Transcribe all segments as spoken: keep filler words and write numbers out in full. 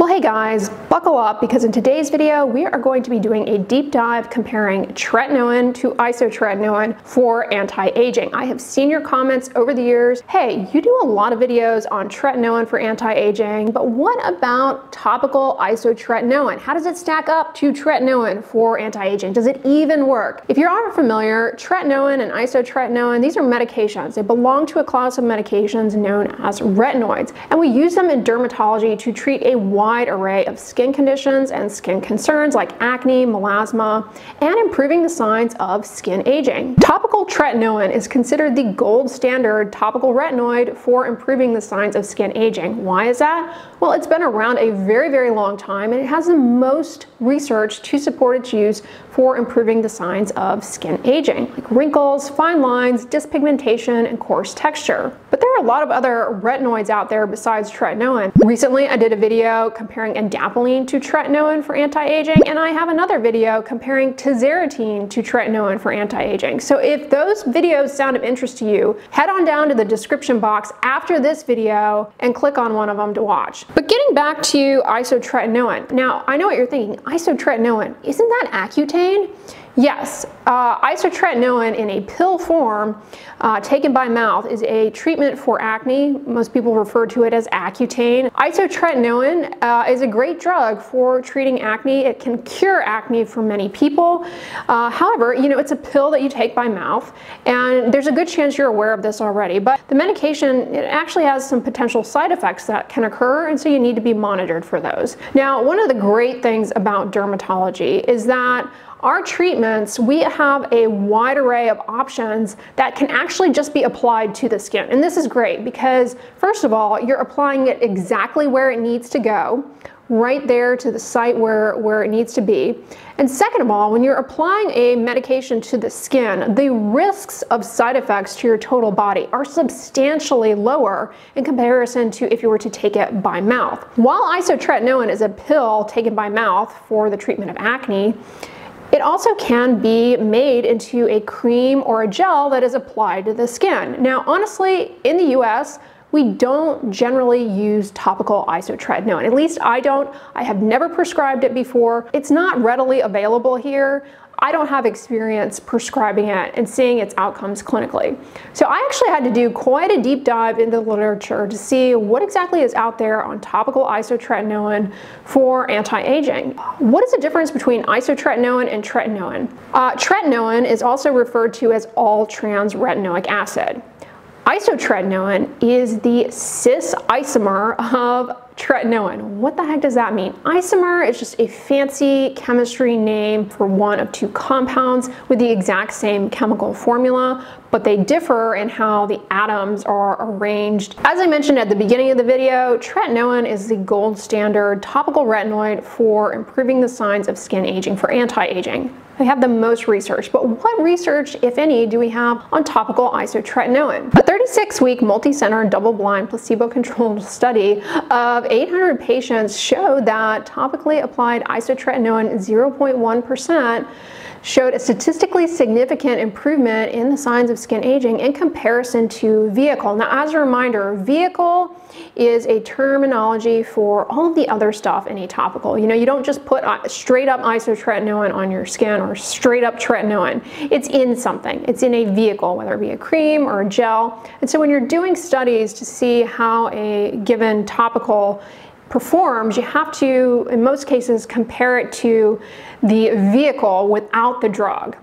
Well, hey guys, buckle up, because in today's video we are going to be doing a deep dive comparing tretinoin to isotretinoin for anti-aging. I have seen your comments over the years, hey, you do a lot of videos on tretinoin for anti-aging, but what about topical isotretinoin? How does it stack up to tretinoin for anti-aging? Does it even work? If you aren't familiar, tretinoin and isotretinoin, these are medications. They belong to a class of medications known as retinoids, and we use them in dermatology to treat a wide wide array of skin conditions and skin concerns like acne, melasma, and improving the signs of skin aging. Topical tretinoin is considered the gold standard topical retinoid for improving the signs of skin aging. Why is that? Well, it's been around a very, very long time, and it has the most research to support its use for improving the signs of skin aging, like wrinkles, fine lines, dyspigmentation, and coarse texture. But there are a lot of other retinoids out there besides tretinoin. Recently, I did a video comparing adapalene to tretinoin for anti-aging, and I have another video comparing tazarotene to tretinoin for anti-aging. So if those videos sound of interest to you, head on down to the description box after this video and click on one of them to watch. But getting back to isotretinoin, now I know what you're thinking, isotretinoin, isn't that Accutane? Yes, uh, isotretinoin in a pill form uh, taken by mouth is a treatment for acne. Most people refer to it as Accutane. Isotretinoin uh, is a great drug for treating acne. It can cure acne for many people. Uh, however, you know, it's a pill that you take by mouth, and there's a good chance you're aware of this already, but the medication, it actually has some potential side effects that can occur, and so you need to be monitored for those. Now, one of the great things about dermatology is that our treatments, we have a wide array of options that can actually just be applied to the skin. And this is great because, first of all, you're applying it exactly where it needs to go, right there to the site where, where it needs to be. And second of all, when you're applying a medication to the skin, the risks of side effects to your total body are substantially lower in comparison to if you were to take it by mouth. While isotretinoin is a pill taken by mouth for the treatment of acne, it also can be made into a cream or a gel that is applied to the skin. Now, honestly, in the U S, we don't generally use topical isotretinoin. At least I don't. I have never prescribed it before. It's not readily available here. I don't have experience prescribing it and seeing its outcomes clinically. So I actually had to do quite a deep dive into the literature to see what exactly is out there on topical isotretinoin for anti-aging. What is the difference between isotretinoin and tretinoin? Uh, tretinoin is also referred to as all trans-retinoic acid. Isotretinoin is the cis isomer of tretinoin. What the heck does that mean? Isomer is just a fancy chemistry name for one of two compounds with the exact same chemical formula, but they differ in how the atoms are arranged. As I mentioned at the beginning of the video, tretinoin is the gold standard topical retinoid for improving the signs of skin aging for anti-aging. They have the most research, but what research, if any, do we have on topical isotretinoin? A thirty-six week multi-center double-blind placebo-controlled study of eight hundred patients showed that topically applied isotretinoin zero point one percent showed a statistically significant improvement in the signs of skin aging in comparison to vehicle. Now, as a reminder, vehicle is a terminology for all the other stuff in a topical. You know, you don't just put straight up isotretinoin on your skin or straight up tretinoin. It's in something. It's in a vehicle, whether it be a cream or a gel. And so when you're doing studies to see how a given topical performs, you have to, in most cases, compare it to the vehicle without the drug,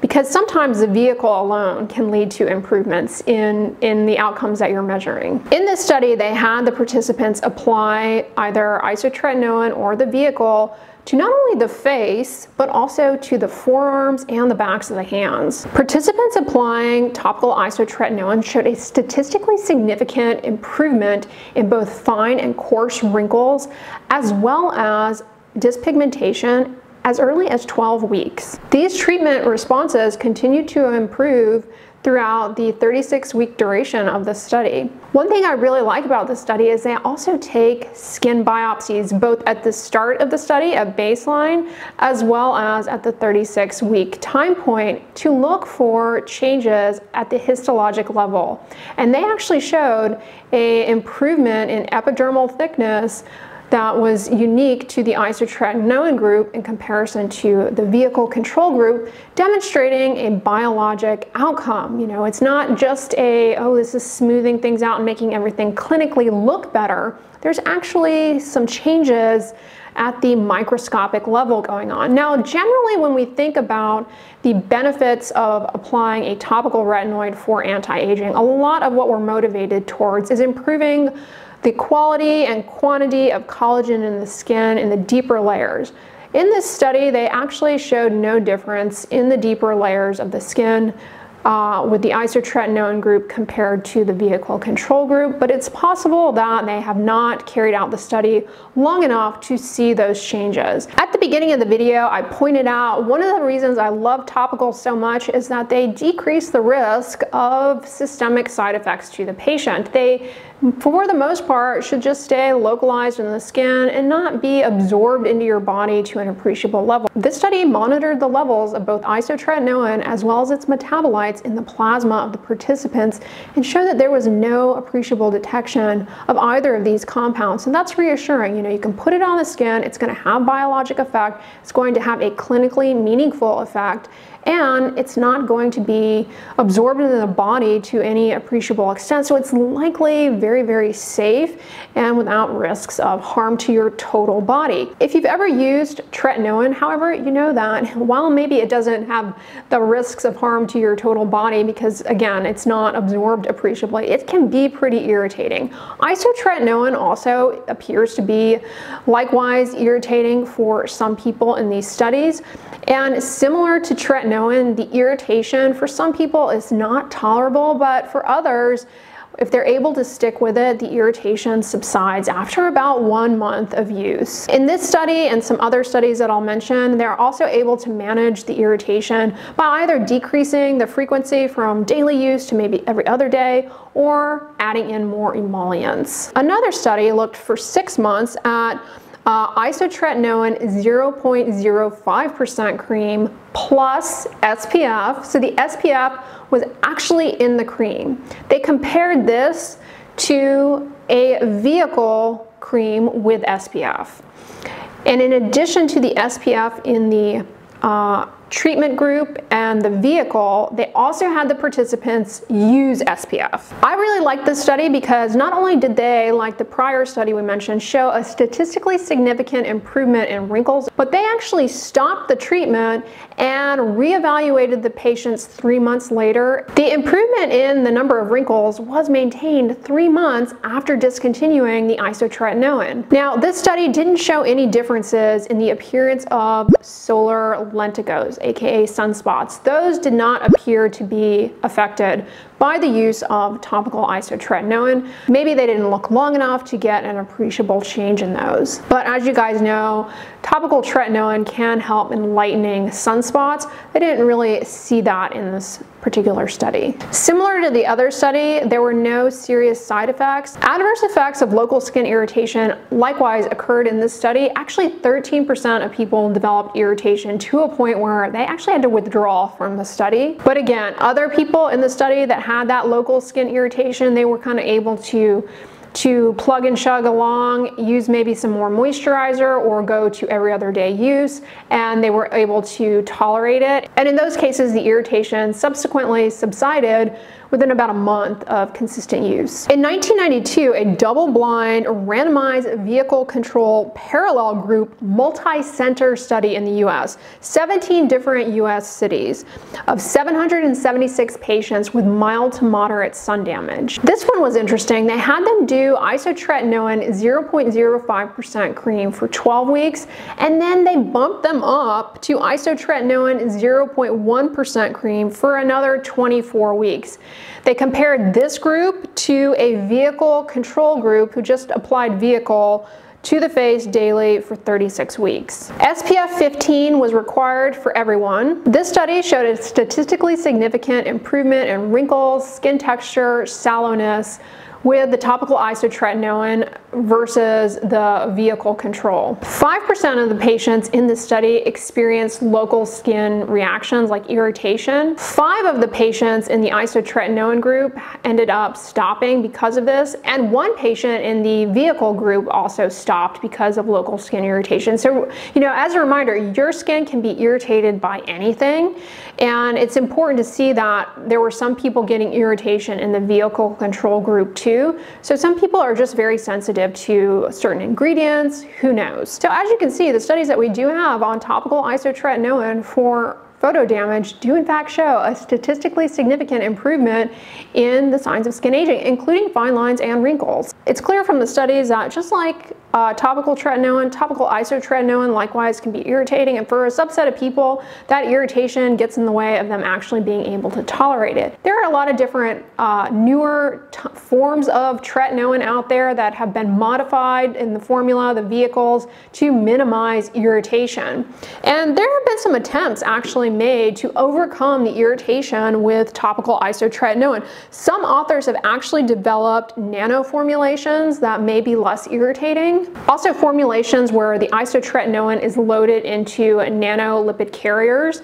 because sometimes the vehicle alone can lead to improvements in, in the outcomes that you're measuring. In this study, they had the participants apply either isotretinoin or the vehicle to not only the face, but also to the forearms and the backs of the hands. Participants applying topical isotretinoin showed a statistically significant improvement in both fine and coarse wrinkles, as well as dispigmentation as early as twelve weeks. These treatment responses continued to improve throughout the thirty-six week duration of the study. One thing I really like about this study is they also take skin biopsies, both at the start of the study at baseline, as well as at the thirty-six week time point, to look for changes at the histologic level. And they actually showed an improvement in epidermal thickness that was unique to the isotretinoin group in comparison to the vehicle control group, demonstrating a biologic outcome. You know, it's not just a, oh, this is smoothing things out and making everything clinically look better. There's actually some changes at the microscopic level going on. Now, generally when we think about the benefits of applying a topical retinoid for anti-aging, a lot of what we're motivated towards is improving the quality and quantity of collagen in the skin in the deeper layers. In this study, they actually showed no difference in the deeper layers of the skin uh, with the isotretinoin group compared to the vehicle control group, but it's possible that they have not carried out the study long enough to see those changes. At the beginning of the video, I pointed out one of the reasons I love topicals so much is that they decrease the risk of systemic side effects to the patient. They for the most part should just stay localized in the skin and not be absorbed into your body to an appreciable level. This study monitored the levels of both isotretinoin as well as its metabolites in the plasma of the participants and showed that there was no appreciable detection of either of these compounds. And that's reassuring. You know, you can put it on the skin, it's going to have biologic effect, it's going to have a clinically meaningful effect, and it's not going to be absorbed into the body to any appreciable extent. So it's likely very, very safe and without risks of harm to your total body. If you've ever used tretinoin, however, you know that while maybe it doesn't have the risks of harm to your total body because, again, it's not absorbed appreciably, it can be pretty irritating. Isotretinoin also appears to be likewise irritating for some people in these studies, and similar to tretinoin, the irritation for some people is not tolerable, but for others, if they're able to stick with it, the irritation subsides after about one month of use. In this study and some other studies that I'll mention, they're also able to manage the irritation by either decreasing the frequency from daily use to maybe every other day or adding in more emollients. Another study looked for six months at Uh, isotretinoin zero point zero five percent cream plus S P F. So the S P F was actually in the cream. They compared this to a vehicle cream with S P F. And in addition to the S P F in the uh, treatment group and the vehicle, they also had the participants use S P F. I really liked this study because not only did they, like the prior study we mentioned, show a statistically significant improvement in wrinkles, but they actually stopped the treatment and reevaluated the patients three months later. The improvement in the number of wrinkles was maintained three months after discontinuing the isotretinoin. Now, this study didn't show any differences in the appearance of solar lentigos, aka sunspots. Those did not appear to be affected by the use of topical isotretinoin. Maybe they didn't look long enough to get an appreciable change in those. But as you guys know, topical tretinoin can help in lightening sunspots. They didn't really see that in this particular study. Similar to the other study, there were no serious side effects. Adverse effects of local skin irritation likewise occurred in this study. Actually, thirteen percent of people developed irritation to a point where they actually had to withdraw from the study. But again, other people in the study that had that local skin irritation, they were kind of able to to plug and chug along, use maybe some more moisturizer or go to every other day use, and they were able to tolerate it. And in those cases, the irritation subsequently subsided within about a month of consistent use. In nineteen ninety-two, a double-blind, randomized vehicle control parallel group multi-center study in the U S, seventeen different U S cities of seven hundred seventy-six patients with mild to moderate sun damage. This one was interesting. They had them do isotretinoin zero point zero five percent cream for twelve weeks, and then they bumped them up to isotretinoin zero point one percent cream for another twenty-four weeks. They compared this group to a vehicle control group who just applied vehicle to the face daily for thirty-six weeks. S P F fifteen was required for everyone. This study showed a statistically significant improvement in wrinkles, skin texture, sallowness with the topical isotretinoin versus the vehicle control. five percent of the patients in this study experienced local skin reactions like irritation. Five of the patients in the isotretinoin group ended up stopping because of this, and one patient in the vehicle group also stopped because of local skin irritation. So, you know, as a reminder, your skin can be irritated by anything, and it's important to see that there were some people getting irritation in the vehicle control group too. So some people are just very sensitive to certain ingredients, who knows. So as you can see, the studies that we do have on topical isotretinoin for photo damage do in fact show a statistically significant improvement in the signs of skin aging, including fine lines and wrinkles. It's clear from the studies that just like uh, topical tretinoin, topical isotretinoin likewise can be irritating, and for a subset of people, that irritation gets in the way of them actually being able to tolerate it. There are a lot of different uh, newer t forms of tretinoin out there that have been modified in the formula, the vehicles, to minimize irritation. And there have been some attempts actually made to overcome the irritation with topical isotretinoin. Some authors have actually developed nanoformulations that may be less irritating. Also formulations where the isotretinoin is loaded into nanolipid carriers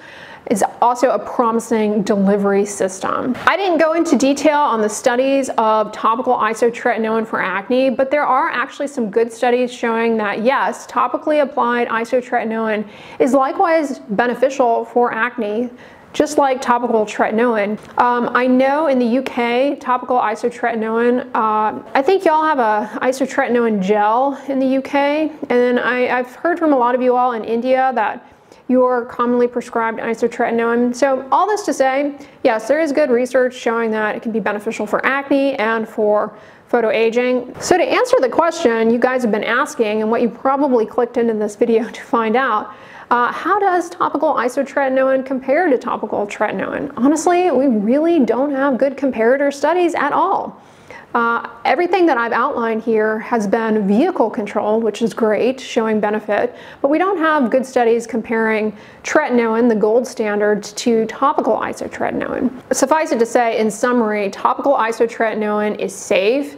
is also a promising delivery system. I didn't go into detail on the studies of topical isotretinoin for acne, but there are actually some good studies showing that yes, topically applied isotretinoin is likewise beneficial for acne, just like topical tretinoin. Um, I know in the U K, topical isotretinoin, uh, I think y'all have a isotretinoin gel in the U K, and then I, I've heard from a lot of you all in India that your commonly prescribed isotretinoin. So all this to say, yes, there is good research showing that it can be beneficial for acne and for photoaging. So to answer the question you guys have been asking, and what you probably clicked into this video to find out, uh, how does topical isotretinoin compare to topical tretinoin? Honestly, we really don't have good comparator studies at all. Uh, everything that I've outlined here has been vehicle control, which is great, showing benefit, but we don't have good studies comparing tretinoin, the gold standard, to topical isotretinoin. Suffice it to say, in summary, topical isotretinoin is safe,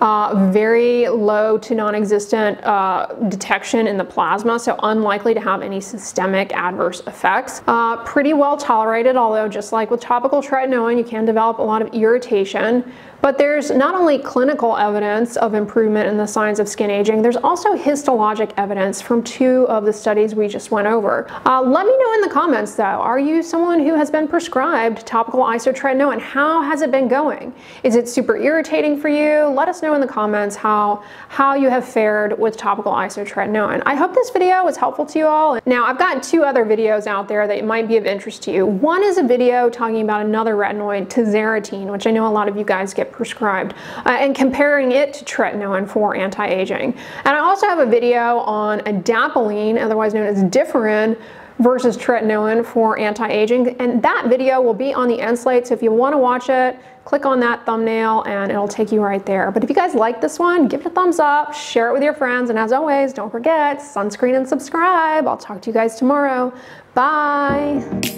uh, very low to non-existent uh, detection in the plasma, so unlikely to have any systemic adverse effects. Uh, pretty well tolerated, although just like with topical tretinoin, you can develop a lot of irritation. But there's not only clinical evidence of improvement in the signs of skin aging, there's also histologic evidence from two of the studies we just went over. Uh, let me know in the comments though, are you someone who has been prescribed topical isotretinoin? How has it been going? Is it super irritating for you? Let us know in the comments how, how you have fared with topical isotretinoin. I hope this video was helpful to you all. Now, I've got two other videos out there that might be of interest to you. One is a video talking about another retinoid, tazarotene, which I know a lot of you guys get prescribed, uh, and comparing it to tretinoin for anti-aging. And I also have a video on adapalene, otherwise known as differin, versus tretinoin for anti-aging, and that video will be on the end slate, so if you want to watch it, click on that thumbnail and it'll take you right there. But if you guys like this one, give it a thumbs up, share it with your friends, and as always, don't forget, sunscreen and subscribe. I'll talk to you guys tomorrow. Bye!